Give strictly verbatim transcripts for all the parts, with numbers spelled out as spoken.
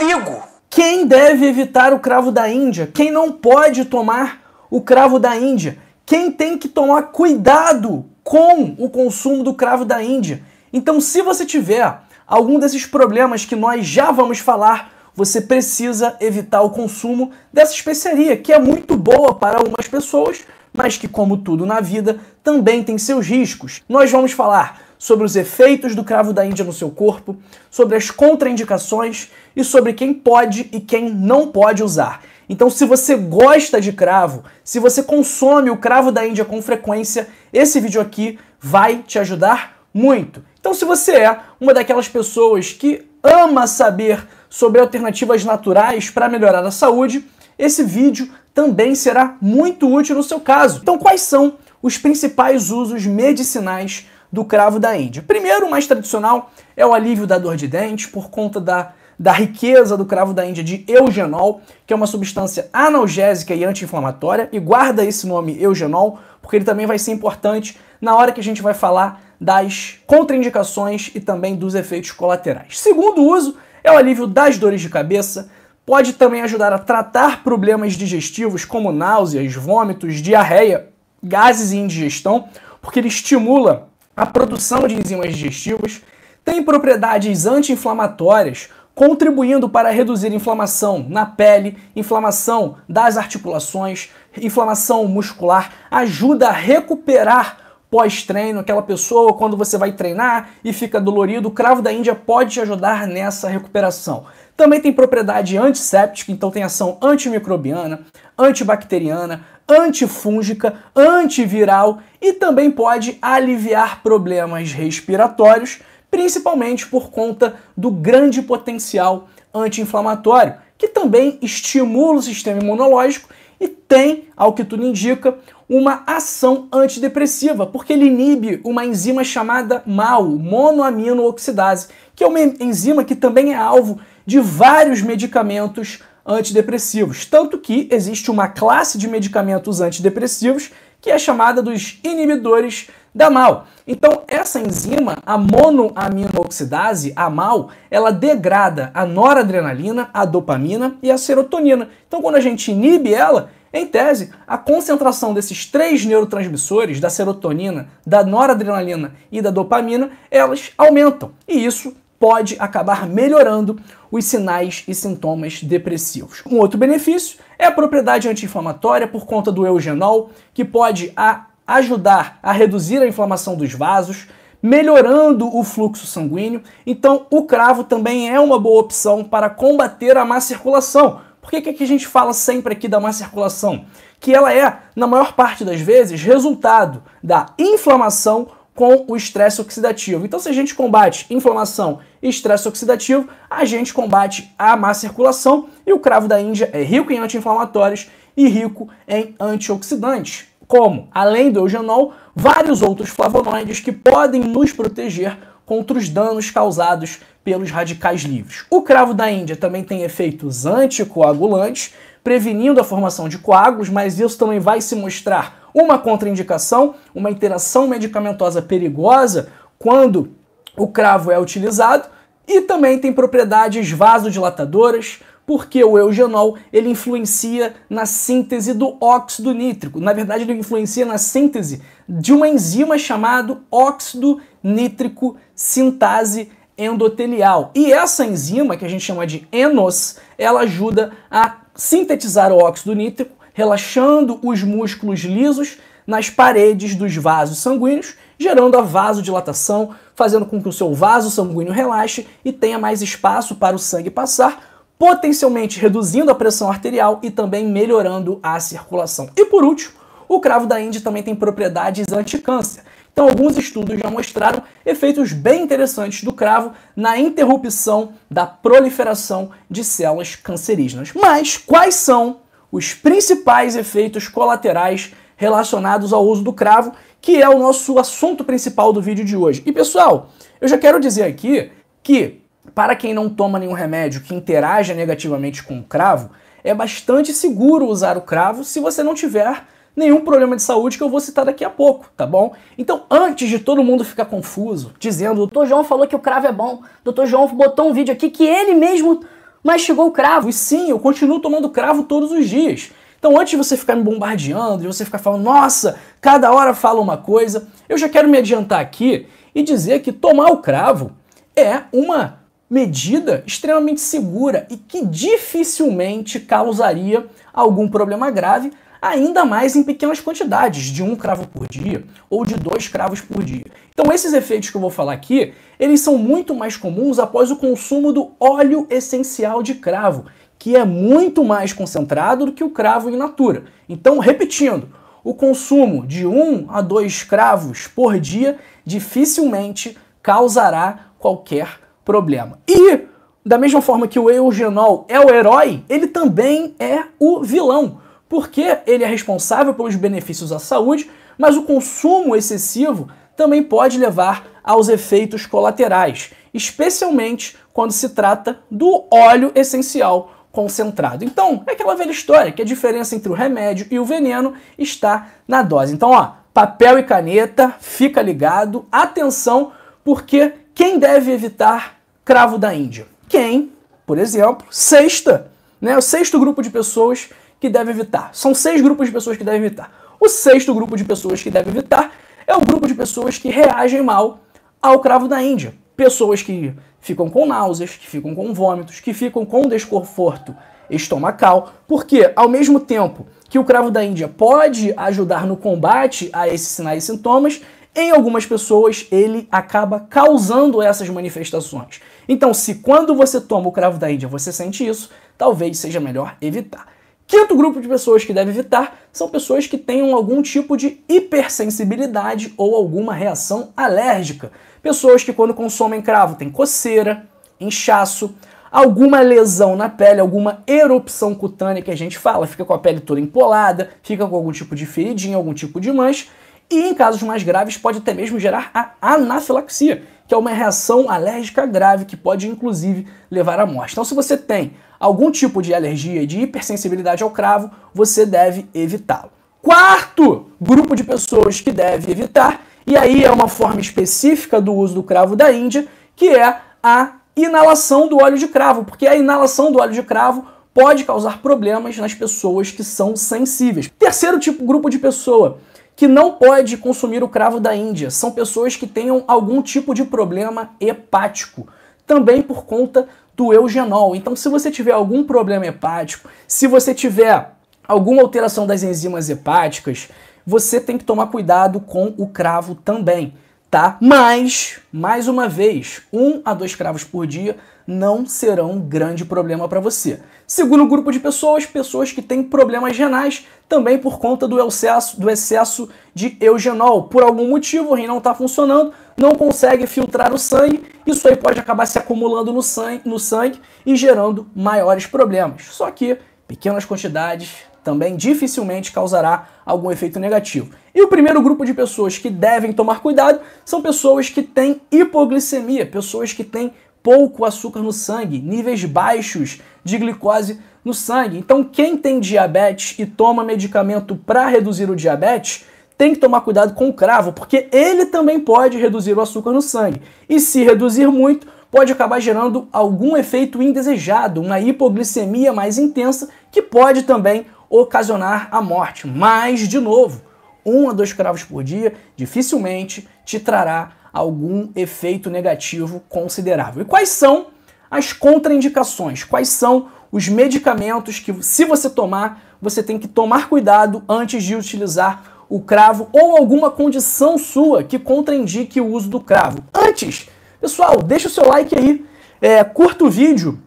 perigo. Quem deve evitar o cravo da Índia? Quem não pode tomar o cravo da Índia? Quem tem que tomar cuidado com o consumo do cravo da Índia? Então, se você tiver algum desses problemas que nós já vamos falar, você precisa evitar o consumo dessa especiaria, que é muito boa para algumas pessoas, mas que, como tudo na vida, também tem seus riscos. Nós vamos falar sobre os efeitos do cravo da Índia no seu corpo, sobre as contraindicações e sobre quem pode e quem não pode usar. Então, se você gosta de cravo, se você consome o cravo da Índia com frequência, esse vídeo aqui vai te ajudar muito. Então, se você é uma daquelas pessoas que ama saber sobre alternativas naturais para melhorar a saúde, esse vídeo também será muito útil no seu caso. Então, quais são os principais usos medicinais do cravo da Índia? Primeiro, o mais tradicional é o alívio da dor de dente, por conta da, da riqueza do cravo da Índia de eugenol, que é uma substância analgésica e anti-inflamatória, e guarda esse nome eugenol, porque ele também vai ser importante na hora que a gente vai falar das contraindicações e também dos efeitos colaterais. Segundo uso é o alívio das dores de cabeça, pode também ajudar a tratar problemas digestivos como náuseas, vômitos, diarreia, gases e indigestão, porque ele estimula a produção de enzimas digestivas, tem propriedades anti-inflamatórias, contribuindo para reduzir inflamação na pele, inflamação das articulações, inflamação muscular, ajuda a recuperar pós-treino, aquela pessoa quando você vai treinar e fica dolorido, o cravo da Índia pode te ajudar nessa recuperação. Também tem propriedade antisséptica, então tem ação antimicrobiana, antibacteriana, antifúngica, antiviral e também pode aliviar problemas respiratórios, principalmente por conta do grande potencial anti-inflamatório, que também estimula o sistema imunológico e tem, ao que tudo indica, uma ação antidepressiva, porque ele inibe uma enzima chamada MAO, monoaminooxidase, que é uma enzima que também é alvo de vários medicamentos antidepressivos, tanto que existe uma classe de medicamentos antidepressivos que é chamada dos inibidores da MAO. Então, essa enzima, a monoaminooxidase, a MAO, ela degrada a noradrenalina, a dopamina e a serotonina. Então, quando a gente inibe ela, em tese, a concentração desses três neurotransmissores, da serotonina, da noradrenalina e da dopamina, elas aumentam. E isso pode acabar melhorando os sinais e sintomas depressivos. Um outro benefício é a propriedade anti-inflamatória por conta do eugenol, que pode a ajudar a reduzir a inflamação dos vasos, melhorando o fluxo sanguíneo. Então, o cravo também é uma boa opção para combater a má circulação. Por que que a gente fala sempre aqui da má circulação? Que ela é, na maior parte das vezes, resultado da inflamação com o estresse oxidativo. Então, se a gente combate inflamação e estresse oxidativo, a gente combate a má circulação, e o cravo da Índia é rico em anti-inflamatórios e rico em antioxidantes, como, além do eugenol, vários outros flavonoides que podem nos proteger contra os danos causados pelos radicais livres. O cravo da Índia também tem efeitos anticoagulantes, prevenindo a formação de coágulos, mas isso também vai se mostrar uma contraindicação, uma interação medicamentosa perigosa quando o cravo é utilizado, e também tem propriedades vasodilatadoras, porque o eugenol ele influencia na síntese do óxido nítrico. Na verdade, ele influencia na síntese de uma enzima chamada óxido nítrico sintase endotelial. E essa enzima, que a gente chama de ENOS, ela ajuda a sintetizar o óxido nítrico, relaxando os músculos lisos nas paredes dos vasos sanguíneos, gerando a vasodilatação, fazendo com que o seu vaso sanguíneo relaxe e tenha mais espaço para o sangue passar, potencialmente reduzindo a pressão arterial e também melhorando a circulação. E por último, o cravo da Índia também tem propriedades anticâncer. Então, alguns estudos já mostraram efeitos bem interessantes do cravo na interrupção da proliferação de células cancerígenas. Mas quais são os principais efeitos colaterais relacionados ao uso do cravo, que é o nosso assunto principal do vídeo de hoje? E pessoal, eu já quero dizer aqui que, para quem não toma nenhum remédio que interaja negativamente com o cravo, é bastante seguro usar o cravo se você não tiver nenhum problema de saúde que eu vou citar daqui a pouco, tá bom? Então, antes de todo mundo ficar confuso, dizendo, doutor João falou que o cravo é bom, doutor João botou um vídeo aqui que ele mesmo Mas chegou o cravo, e sim, eu continuo tomando cravo todos os dias. Então antes de você ficar me bombardeando, de você ficar falando, nossa, cada hora fala uma coisa, eu já quero me adiantar aqui e dizer que tomar o cravo é uma medida extremamente segura e que dificilmente causaria algum problema grave, ainda mais em pequenas quantidades, de um cravo por dia ou de dois cravos por dia. Então esses efeitos que eu vou falar aqui, eles são muito mais comuns após o consumo do óleo essencial de cravo, que é muito mais concentrado do que o cravo in natura. Então, repetindo, o consumo de um a dois cravos por dia dificilmente causará qualquer problema. E, da mesma forma que o eugenol é o herói, ele também é o vilão, porque ele é responsável pelos benefícios à saúde, mas o consumo excessivo também pode levar aos efeitos colaterais, especialmente quando se trata do óleo essencial concentrado. Então, é aquela velha história que a diferença entre o remédio e o veneno está na dose. Então, ó, papel e caneta, fica ligado, atenção, porque quem deve evitar cravo da Índia? Quem, por exemplo, sexta, né, o sexto grupo de pessoas que deve evitar. São seis grupos de pessoas que devem evitar. O sexto grupo de pessoas que deve evitar é o grupo de pessoas que reagem mal ao cravo da Índia. Pessoas que ficam com náuseas, que ficam com vômitos, que ficam com desconforto estomacal, porque ao mesmo tempo que o cravo da Índia pode ajudar no combate a esses sinais e sintomas, em algumas pessoas ele acaba causando essas manifestações. Então, se quando você toma o cravo da Índia você sente isso, talvez seja melhor evitar. Quinto grupo de pessoas que deve evitar são pessoas que tenham algum tipo de hipersensibilidade ou alguma reação alérgica. Pessoas que quando consomem cravo têm coceira, inchaço, alguma lesão na pele, alguma erupção cutânea que a gente fala, fica com a pele toda empolada, fica com algum tipo de feridinha, algum tipo de mancha, e em casos mais graves pode até mesmo gerar a anafilaxia, que é uma reação alérgica grave que pode inclusive levar à morte. Então se você tem algum tipo de alergia e de hipersensibilidade ao cravo, você deve evitá-lo. Quarto grupo de pessoas que deve evitar, e aí é uma forma específica do uso do cravo da Índia, que é a inalação do óleo de cravo, porque a inalação do óleo de cravo pode causar problemas nas pessoas que são sensíveis. Terceiro tipo, grupo de pessoa que não pode consumir o cravo da Índia, são pessoas que tenham algum tipo de problema hepático, também por conta do eugenol. Então, se você tiver algum problema hepático, se você tiver alguma alteração das enzimas hepáticas, você tem que tomar cuidado com o cravo também, tá? Mas, mais uma vez, um a dois cravos por dia não serão um grande problema para você. Segundo grupo de pessoas, pessoas que têm problemas renais, também por conta do excesso, do excesso de eugenol. Por algum motivo, o rim não está funcionando, não consegue filtrar o sangue, isso aí pode acabar se acumulando no sangue, no sangue e gerando maiores problemas. Só que pequenas quantidades também dificilmente causará algum efeito negativo. E o primeiro grupo de pessoas que devem tomar cuidado são pessoas que têm hipoglicemia, pessoas que têm pouco açúcar no sangue, níveis baixos de glicose no sangue. Então quem tem diabetes e toma medicamento para reduzir o diabetes, tem que tomar cuidado com o cravo, porque ele também pode reduzir o açúcar no sangue. E se reduzir muito, pode acabar gerando algum efeito indesejado, uma hipoglicemia mais intensa, que pode também ocasionar a morte. Mas, de novo, um a dois cravos por dia dificilmente te trará algum efeito negativo considerável. E quais são as contraindicações? Quais são os medicamentos que, se você tomar, você tem que tomar cuidado antes de utilizar o cravo ou alguma condição sua que contraindique o uso do cravo? Antes, pessoal, deixa o seu like aí, é, curta o vídeo,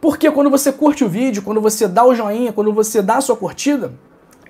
porque quando você curte o vídeo, quando você dá o joinha, quando você dá a sua curtida,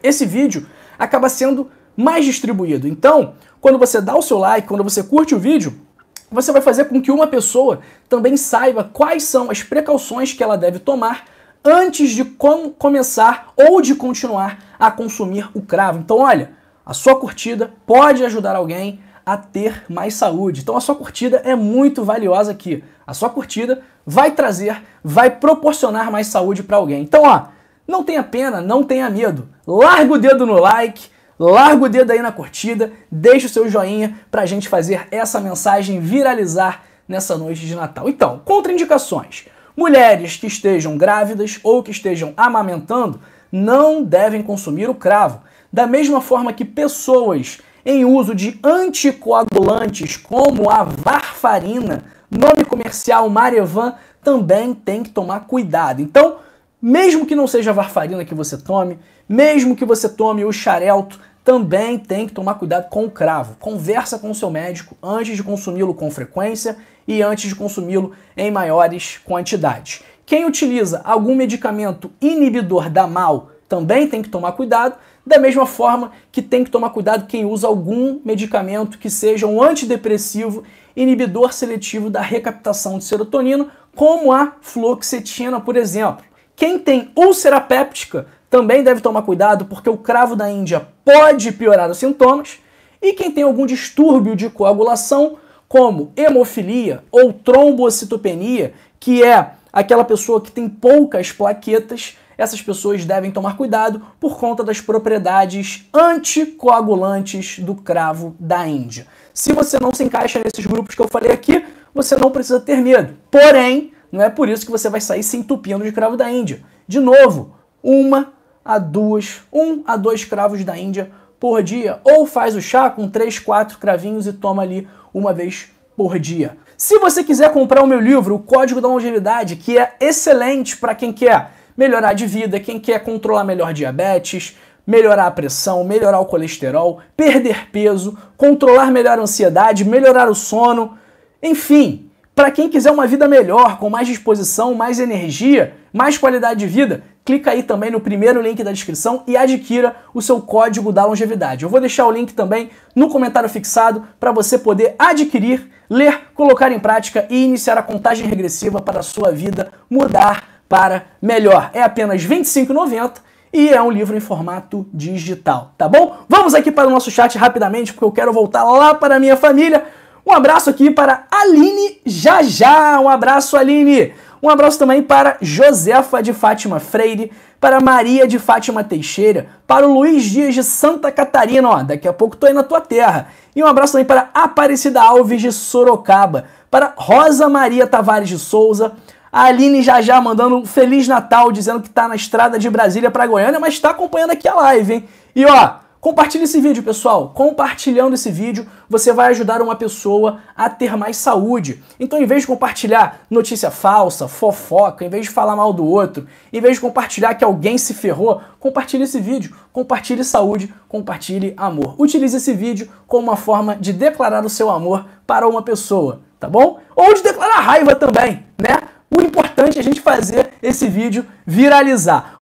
esse vídeo acaba sendo mais distribuído. Então, quando você dá o seu like, quando você curte o vídeo, você vai fazer com que uma pessoa também saiba quais são as precauções que ela deve tomar antes de com- começar ou de continuar a consumir o cravo. Então, olha, a sua curtida pode ajudar alguém a ter mais saúde. Então a sua curtida é muito valiosa aqui. A sua curtida vai trazer, vai proporcionar mais saúde para alguém. Então, ó, não tenha pena, não tenha medo. Larga o dedo no like, larga o dedo aí na curtida, deixa o seu joinha para a gente fazer essa mensagem viralizar nessa noite de Natal. Então, contraindicações. Mulheres que estejam grávidas ou que estejam amamentando não devem consumir o cravo. Da mesma forma que pessoas em uso de anticoagulantes como a varfarina, nome comercial Marevan, também tem que tomar cuidado. Então, mesmo que não seja a varfarina que você tome, mesmo que você tome o xarelto, também tem que tomar cuidado com o cravo. Conversa com o seu médico antes de consumi-lo com frequência e antes de consumi-lo em maiores quantidades. Quem utiliza algum medicamento inibidor da M A O também tem que tomar cuidado, da mesma forma que tem que tomar cuidado quem usa algum medicamento que seja um antidepressivo inibidor seletivo da recaptação de serotonina, como a fluoxetina, por exemplo. Quem tem úlcera péptica também deve tomar cuidado, porque o cravo da Índia pode piorar os sintomas. E quem tem algum distúrbio de coagulação, como hemofilia ou trombocitopenia, que é aquela pessoa que tem poucas plaquetas, essas pessoas devem tomar cuidado por conta das propriedades anticoagulantes do cravo da Índia. Se você não se encaixa nesses grupos que eu falei aqui, você não precisa ter medo. Porém, não é por isso que você vai sair se entupindo de cravo da Índia. De novo, uma... a duas, um a dois cravos da Índia por dia. Ou faz o chá com três, quatro cravinhos e toma ali uma vez por dia. Se você quiser comprar o meu livro, O Código da Longevidade, que é excelente para quem quer melhorar de vida, quem quer controlar melhor diabetes, melhorar a pressão, melhorar o colesterol, perder peso, controlar melhor a ansiedade, melhorar o sono, enfim... Para quem quiser uma vida melhor, com mais disposição, mais energia, mais qualidade de vida, clica aí também no primeiro link da descrição e adquira o seu Código da Longevidade. Eu vou deixar o link também no comentário fixado para você poder adquirir, ler, colocar em prática e iniciar a contagem regressiva para a sua vida mudar para melhor. É apenas vinte e cinco reais e noventa centavos e é um livro em formato digital, tá bom? Vamos aqui para o nosso chat rapidamente, porque eu quero voltar lá para a minha família. Um abraço aqui para Aline Jajá, um abraço Aline, um abraço também para Josefa de Fátima Freire, para Maria de Fátima Teixeira, para o Luiz Dias de Santa Catarina, ó, daqui a pouco tô aí na tua terra, e um abraço também para Aparecida Alves de Sorocaba, para Rosa Maria Tavares de Souza, a Aline Jajá mandando um Feliz Natal, dizendo que tá na estrada de Brasília para Goiânia, mas tá acompanhando aqui a live, hein, e ó... Compartilhe esse vídeo, pessoal. Compartilhando esse vídeo, você vai ajudar uma pessoa a ter mais saúde. Então, em vez de compartilhar notícia falsa, fofoca, em vez de falar mal do outro, em vez de compartilhar que alguém se ferrou, compartilhe esse vídeo. Compartilhe saúde, compartilhe amor. Utilize esse vídeo como uma forma de declarar o seu amor para uma pessoa, tá bom? Ou de declarar raiva também, né? O importante é a gente fazer esse vídeo viralizar.